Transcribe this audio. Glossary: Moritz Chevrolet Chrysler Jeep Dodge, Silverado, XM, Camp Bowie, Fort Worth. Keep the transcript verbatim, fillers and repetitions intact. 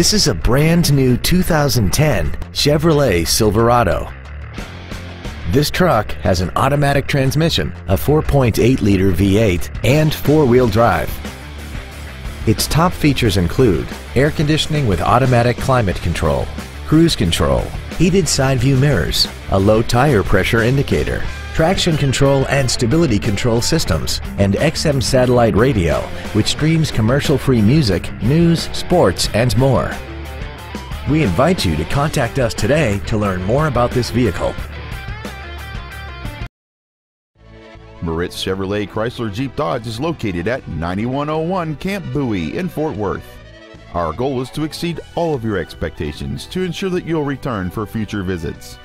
This is a brand new two thousand ten Chevrolet Silverado. This truck has an automatic transmission, a four point eight liter V eight, and four-wheel drive. Its top features include air conditioning with automatic climate control, cruise control, heated side view mirrors, a low tire pressure indicator, traction control and stability control systems, and X M satellite radio, which streams commercial-free music, news, sports, and more. We invite you to contact us today to learn more about this vehicle. Moritz Chevrolet Chrysler Jeep Dodge is located at ninety-one oh one Camp Bowie in Fort Worth. Our goal is to exceed all of your expectations to ensure that you'll return for future visits.